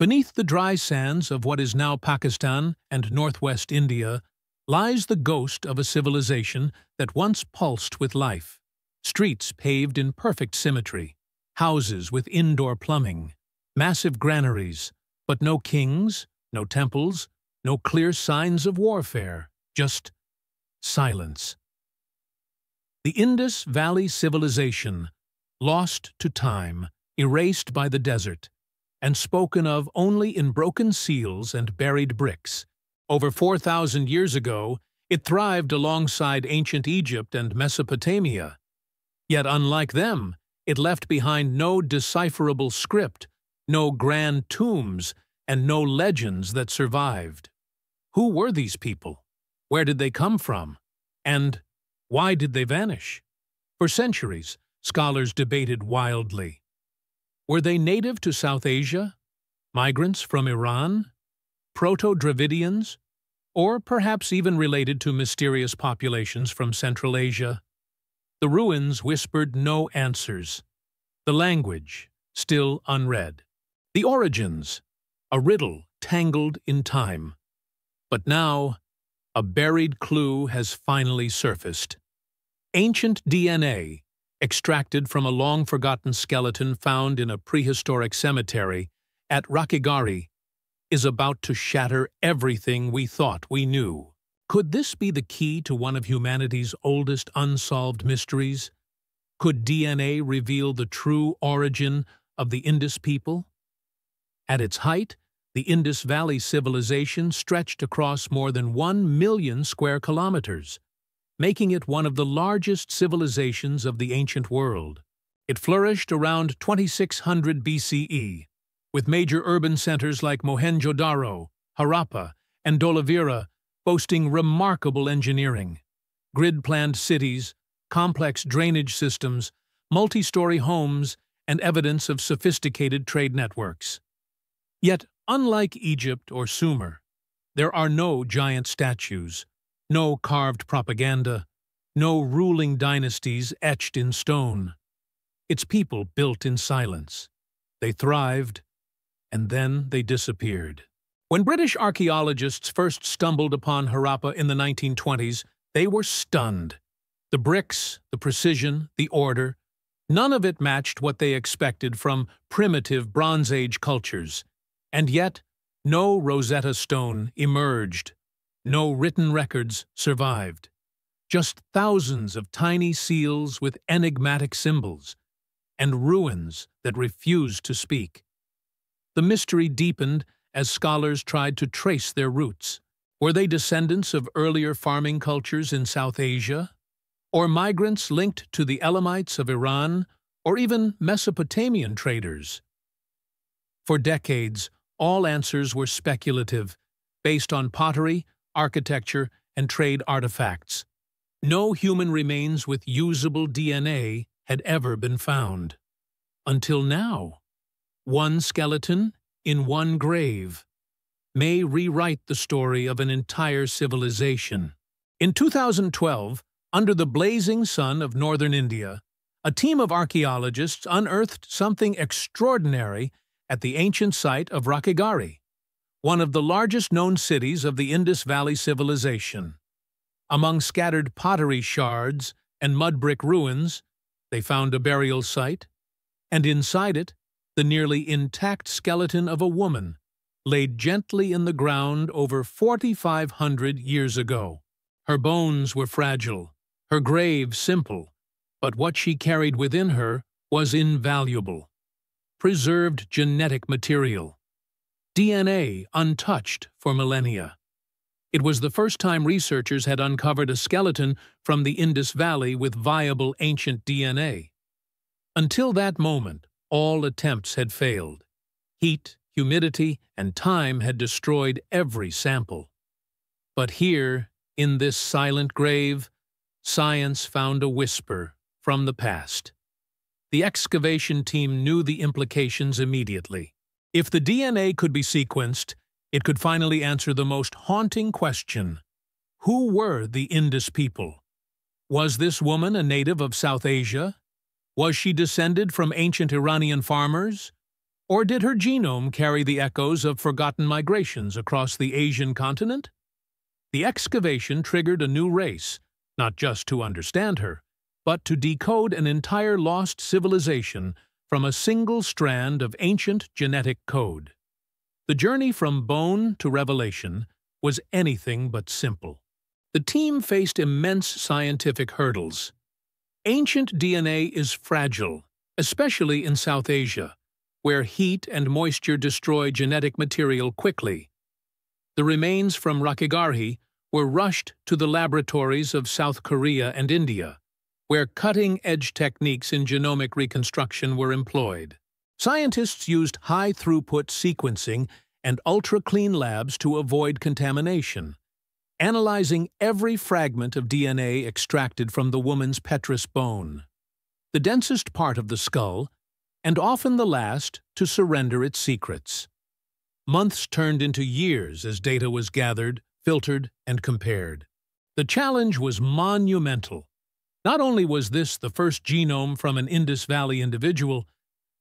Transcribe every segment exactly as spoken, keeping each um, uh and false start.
Beneath the dry sands of what is now Pakistan and northwest India lies the ghost of a civilization that once pulsed with life. Streets paved in perfect symmetry, houses with indoor plumbing, massive granaries, but no kings, no temples, no clear signs of warfare, just silence. The Indus Valley Civilization, lost to time, erased by the desert, and spoken of only in broken seals and buried bricks. Over four thousand years ago, it thrived alongside ancient Egypt and Mesopotamia. Yet unlike them, it left behind no decipherable script, no grand tombs, and no legends that survived. Who were these people? Where did they come from? And why did they vanish? For centuries, scholars debated wildly. Were they native to South Asia? Migrants from Iran? Proto-Dravidians? Or perhaps even related to mysterious populations from Central Asia? The ruins whispered no answers. The language, still unread. The origins, a riddle tangled in time. But now, a buried clue has finally surfaced. Ancient D N A, extracted from a long-forgotten skeleton found in a prehistoric cemetery at Rakhigarhi, is about to shatter everything we thought we knew. Could this be the key to one of humanity's oldest unsolved mysteries? Could D N A reveal the true origin of the Indus people? At its height, the Indus Valley Civilization stretched across more than one million square kilometers, making it one of the largest civilizations of the ancient world. It flourished around twenty-six hundred B C E, with major urban centers like Mohenjo-daro, Harappa, and Dolavira boasting remarkable engineering, grid-planned cities, complex drainage systems, multi-story homes, and evidence of sophisticated trade networks. Yet, unlike Egypt or Sumer, there are no giant statues, no carved propaganda, no ruling dynasties etched in stone. Its people built in silence. They thrived, and then they disappeared. When British archaeologists first stumbled upon Harappa in the nineteen twenties, they were stunned. The bricks, the precision, the order, none of it matched what they expected from primitive Bronze Age cultures. And yet, no Rosetta Stone emerged. No written records survived. Just thousands of tiny seals with enigmatic symbols and ruins that refused to speak. The mystery deepened as scholars tried to trace their roots. Were they descendants of earlier farming cultures in South Asia? Or migrants linked to the Elamites of Iran, or even Mesopotamian traders? For decades, all answers were speculative, based on pottery, architecture, and trade artifacts. No human remains with usable D N A had ever been found. Until now. One skeleton in one grave may rewrite the story of an entire civilization. In two thousand twelve, under the blazing sun of northern India, a team of archaeologists unearthed something extraordinary at the ancient site of Rakhigarhi, one of the largest known cities of the Indus Valley Civilization. Among scattered pottery shards and mud brick ruins, they found a burial site, and inside it, the nearly intact skeleton of a woman laid gently in the ground over four thousand five hundred years ago. Her bones were fragile, her grave simple, but what she carried within her was invaluable. Preserved genetic material, D N A untouched for millennia. It was the first time researchers had uncovered a skeleton from the Indus Valley with viable ancient D N A. Until that moment, all attempts had failed. Heat, humidity, and time had destroyed every sample. But here, in this silent grave, science found a whisper from the past. The excavation team knew the implications immediately. If the D N A could be sequenced, it could finally answer the most haunting question: who were the Indus people? Was this woman a native of South Asia? Was she descended from ancient Iranian farmers? Or did her genome carry the echoes of forgotten migrations across the Asian continent? The excavation triggered a new race, not just to understand her, but to decode an entire lost civilization from a single strand of ancient genetic code. The journey from bone to revelation was anything but simple. The team faced immense scientific hurdles. Ancient D N A is fragile, especially in South Asia, where heat and moisture destroy genetic material quickly. The remains from Rakhigarhi were rushed to the laboratories of South Korea and India, where cutting-edge techniques in genomic reconstruction were employed. Scientists used high-throughput sequencing and ultra-clean labs to avoid contamination, analyzing every fragment of D N A extracted from the woman's petrous bone, the densest part of the skull, and often the last to surrender its secrets. Months turned into years as data was gathered, filtered, and compared. The challenge was monumental. Not only was this the first genome from an Indus Valley individual,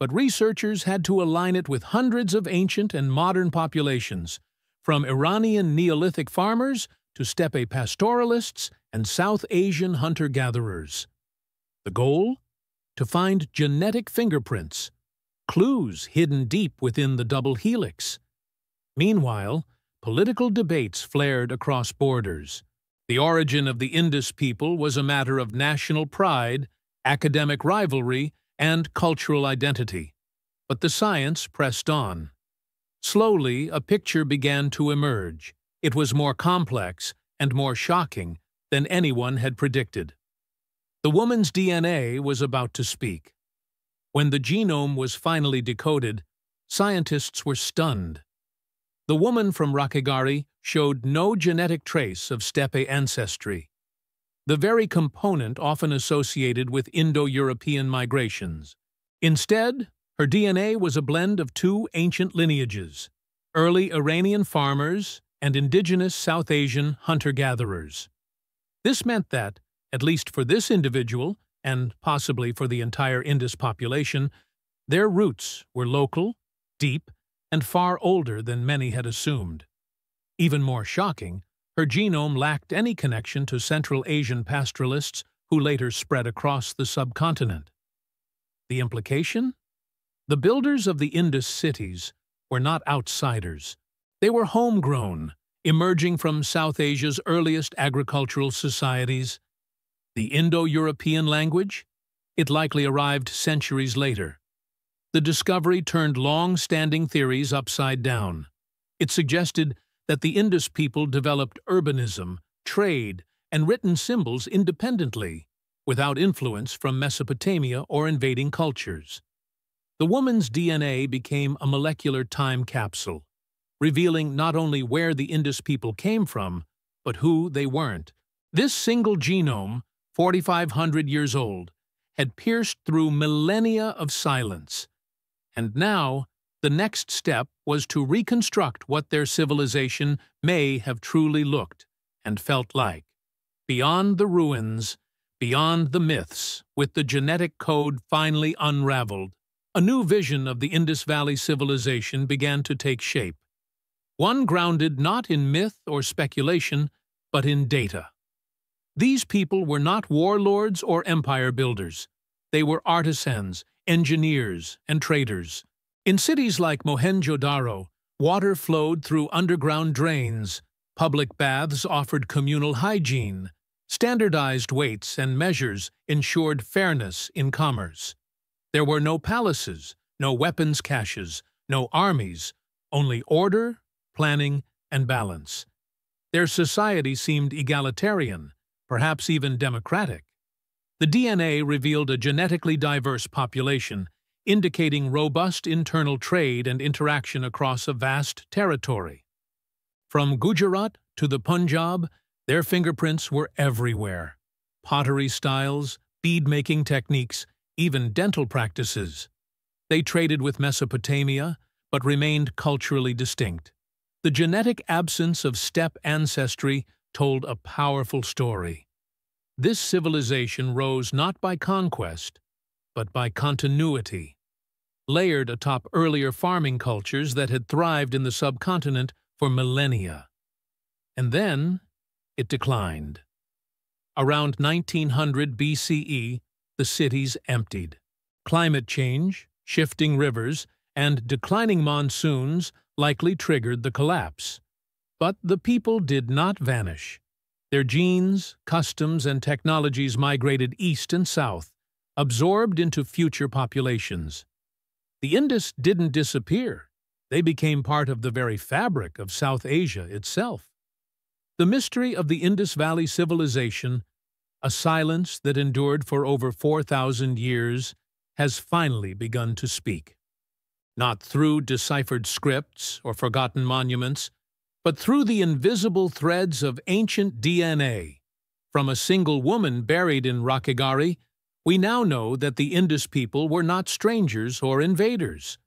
but researchers had to align it with hundreds of ancient and modern populations, from Iranian Neolithic farmers to steppe pastoralists and South Asian hunter-gatherers. The goal? To find genetic fingerprints, clues hidden deep within the double helix. Meanwhile, political debates flared across borders. The origin of the Indus people was a matter of national pride, academic rivalry, and cultural identity. But the science pressed on. Slowly, a picture began to emerge. It was more complex and more shocking than anyone had predicted. The woman's D N A was about to speak. When the genome was finally decoded, scientists were stunned. The woman from Rakhigarhi showed no genetic trace of steppe ancestry, the very component often associated with Indo-European migrations. Instead, her D N A was a blend of two ancient lineages, early Iranian farmers and indigenous South Asian hunter-gatherers. This meant that, at least for this individual, and possibly for the entire Indus population, their roots were local, deep, and far older than many had assumed. Even more shocking, her genome lacked any connection to Central Asian pastoralists who later spread across the subcontinent. The implication? The builders of the Indus cities were not outsiders. They were homegrown, emerging from South Asia's earliest agricultural societies. The Indo-European language? It likely arrived centuries later. The discovery turned long-standing theories upside down. It suggested that the Indus people developed urbanism, trade, and written symbols independently, without influence from Mesopotamia or invading cultures. The woman's D N A became a molecular time capsule, revealing not only where the Indus people came from, but who they weren't. This single genome, forty-five hundred years old, had pierced through millennia of silence. And now, the next step was to reconstruct what their civilization may have truly looked and felt like. Beyond the ruins, beyond the myths, with the genetic code finally unraveled, a new vision of the Indus Valley civilization began to take shape. One grounded not in myth or speculation, but in data. These people were not warlords or empire builders. They were artisans, engineers, and traders. In cities like Mohenjo-daro, water flowed through underground drains, public baths offered communal hygiene, standardized weights and measures ensured fairness in commerce. There were no palaces, no weapons caches, no armies, only order, planning, and balance. Their society seemed egalitarian, perhaps even democratic. The D N A revealed a genetically diverse population, indicating robust internal trade and interaction across a vast territory. From Gujarat to the Punjab, their fingerprints were everywhere. Pottery styles, bead-making techniques, even dental practices. They traded with Mesopotamia, but remained culturally distinct. The genetic absence of steppe ancestry told a powerful story. This civilization rose not by conquest, but by continuity. layered atop earlier farming cultures that had thrived in the subcontinent for millennia. And then it declined. Around nineteen hundred B C E, the cities emptied. Climate change, shifting rivers, and declining monsoons likely triggered the collapse. But the people did not vanish. Their genes, customs, and technologies migrated east and south, absorbed into future populations. The Indus didn't disappear. They became part of the very fabric of South Asia itself. The mystery of the Indus Valley Civilization, a silence that endured for over four thousand years, has finally begun to speak. Not through deciphered scripts or forgotten monuments, but through the invisible threads of ancient D N A. From a single woman buried in Rakhigarhi, we now know that the Indus people were not strangers or invaders.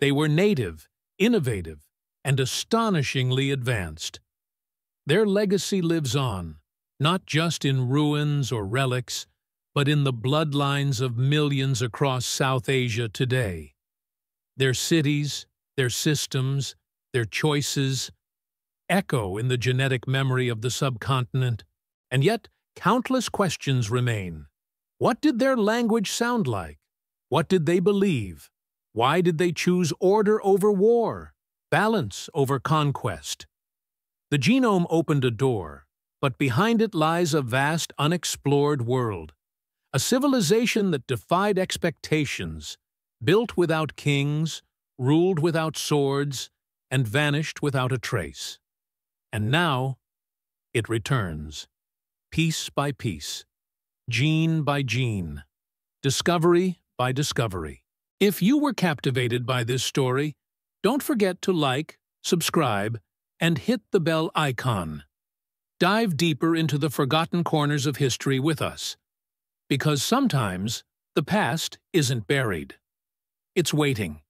They were native, innovative, and astonishingly advanced. Their legacy lives on, not just in ruins or relics, but in the bloodlines of millions across South Asia today. Their cities, their systems, their choices echo in the genetic memory of the subcontinent, and yet countless questions remain. What did their language sound like? What did they believe? Why did they choose order over war, balance over conquest? The genome opened a door, but behind it lies a vast, unexplored world, a civilization that defied expectations, built without kings, ruled without swords, and vanished without a trace. And now, it returns, piece by piece, gene by gene, discovery by discovery. If you were captivated by this story, don't forget to like, subscribe, and hit the bell icon. Dive deeper into the forgotten corners of history with us, because sometimes the past isn't buried. It's waiting.